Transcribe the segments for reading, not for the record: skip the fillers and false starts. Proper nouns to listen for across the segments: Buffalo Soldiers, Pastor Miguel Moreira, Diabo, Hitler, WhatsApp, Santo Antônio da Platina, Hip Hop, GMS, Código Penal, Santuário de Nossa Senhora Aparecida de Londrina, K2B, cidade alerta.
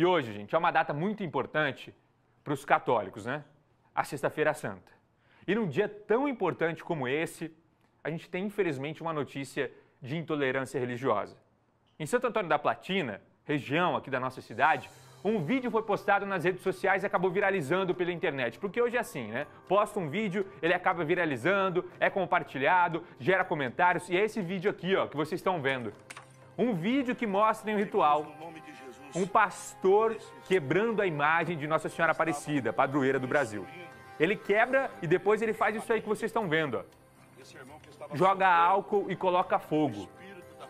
E hoje, gente, é uma data muito importante para os católicos, né? A Sexta-feira Santa. E num dia tão importante como esse, a gente tem, infelizmente, uma notícia de intolerância religiosa. Em Santo Antônio da Platina, região aqui da nossa cidade, um vídeo foi postado nas redes sociais e acabou viralizando pela internet. Porque hoje é assim, né? Posta um vídeo, ele acaba viralizando, é compartilhado, gera comentários. E é esse vídeo aqui, ó, que vocês estão vendo. Um vídeo que mostra em um ritual um pastor quebrando a imagem de Nossa Senhora Aparecida, padroeira do Brasil. Ele quebra e depois ele faz isso aí que vocês estão vendo, ó. Joga álcool e coloca fogo.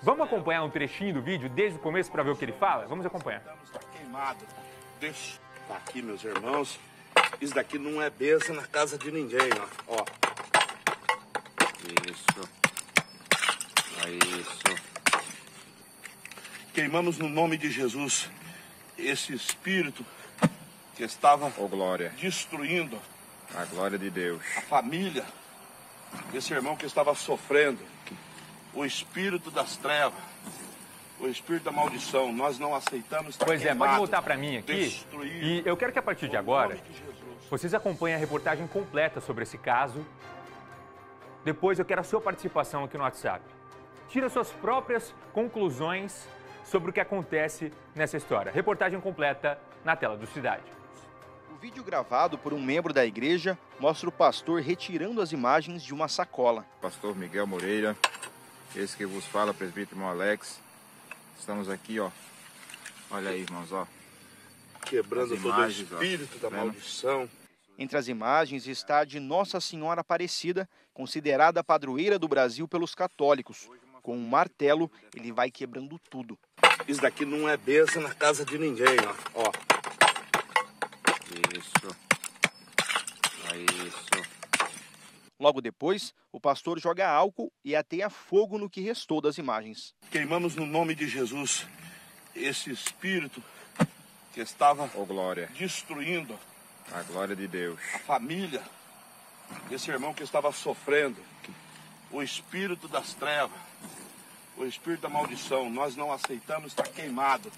Vamos acompanhar um trechinho do vídeo desde o começo para ver o que ele fala? Vamos acompanhar. Está queimado. Deixa aqui, meus irmãos. Isso daqui não é bênção na casa de ninguém, ó. Ó. Isso. Isso. Queimamos no nome de Jesus esse espírito que estava destruindo a glória de Deus, a família desse irmão que estava sofrendo, o espírito das trevas, o espírito da maldição. Nós não aceitamos. Pois é, pode voltar para mim aqui. E eu quero que a partir de agora vocês acompanhem a reportagem completa sobre esse caso. Depois eu quero a sua participação aqui no WhatsApp. Tira suas próprias conclusões sobre o que acontece nessa história. Reportagem completa na tela do Cidade. O vídeo gravado por um membro da igreja mostra o pastor retirando as imagens de uma sacola. Pastor Miguel Moreira, esse que vos fala, presbítero Alex. Estamos aqui, ó. Olha aí, irmãos, ó. Quebrando todo o espírito da maldição. Entre as imagens está a de Nossa Senhora Aparecida, considerada padroeira do Brasil pelos católicos. Com um martelo, ele vai quebrando tudo. Isso daqui não é bênção na casa de ninguém, ó. Ó. Isso. Isso. Logo depois, o pastor joga álcool e ateia fogo no que restou das imagens. Queimamos no nome de Jesus esse espírito que estava destruindo a glória de Deus, a família desse irmão que estava sofrendo, o espírito das trevas, o espírito da maldição. Nós não aceitamos. Está queimado,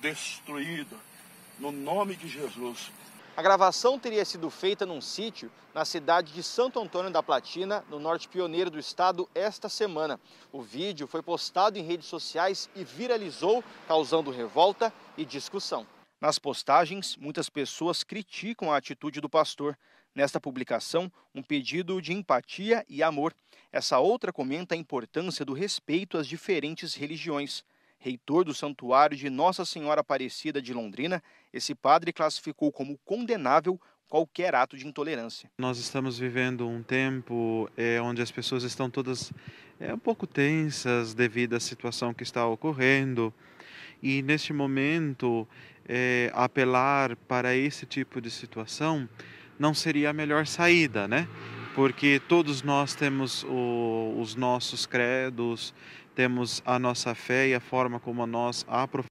destruído, no nome de Jesus. A gravação teria sido feita num sítio na cidade de Santo Antônio da Platina, no norte pioneiro do estado, esta semana. O vídeo foi postado em redes sociais e viralizou, causando revolta e discussão. Nas postagens, muitas pessoas criticam a atitude do pastor. Nesta publicação, um pedido de empatia e amor. Essa outra comenta a importância do respeito às diferentes religiões. Reitor do Santuário de Nossa Senhora Aparecida de Londrina, esse padre classificou como condenável qualquer ato de intolerância. Nós estamos vivendo um tempo onde as pessoas estão todas um pouco tensas devido à situação que está ocorrendo. E neste momento, apelar para esse tipo de situação não seria a melhor saída, né? Porque todos nós temos os nossos credos, temos a nossa fé e a forma como nós aprofundamos.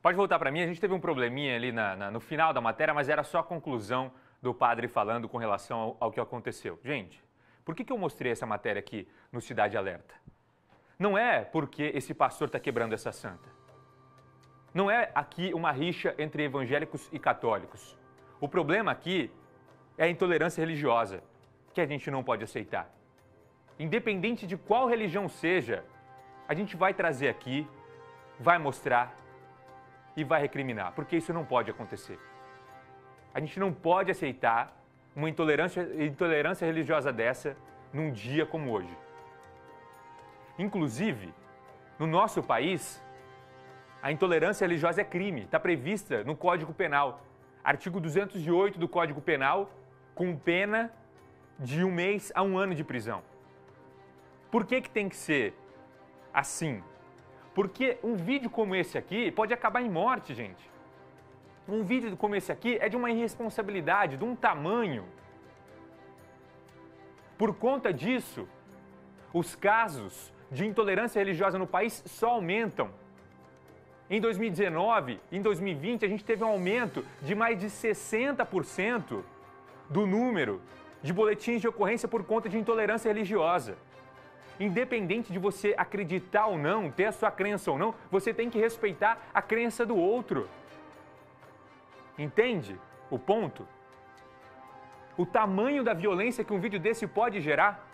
Pode voltar para mim, a gente teve um probleminha ali no final da matéria, mas era só a conclusão do padre falando com relação ao que aconteceu. Gente, por que eu mostrei essa matéria aqui no Cidade Alerta? Não é porque esse pastor está quebrando essa santa. Não é aqui uma rixa entre evangélicos e católicos. O problema aqui é a intolerância religiosa, que a gente não pode aceitar. Independente de qual religião seja, a gente vai trazer aqui, vai mostrar e vai recriminar, porque isso não pode acontecer. A gente não pode aceitar uma intolerância religiosa dessa num dia como hoje. Inclusive, no nosso país, a intolerância religiosa é crime, está prevista no Código Penal. Artigo 208 do Código Penal, com pena de 1 mês a 1 ano de prisão. Por que tem que ser assim? Porque um vídeo como esse aqui pode acabar em morte, gente. Um vídeo como esse aqui é de uma irresponsabilidade, de um tamanho. Por conta disso, os casos de intolerância religiosa no país só aumentam. Em 2019, em 2020, a gente teve um aumento de mais de 60% do número de boletins de ocorrência por conta de intolerância religiosa. Independente de você acreditar ou não, ter a sua crença ou não, você tem que respeitar a crença do outro. Entende o ponto? O tamanho da violência que um vídeo desse pode gerar?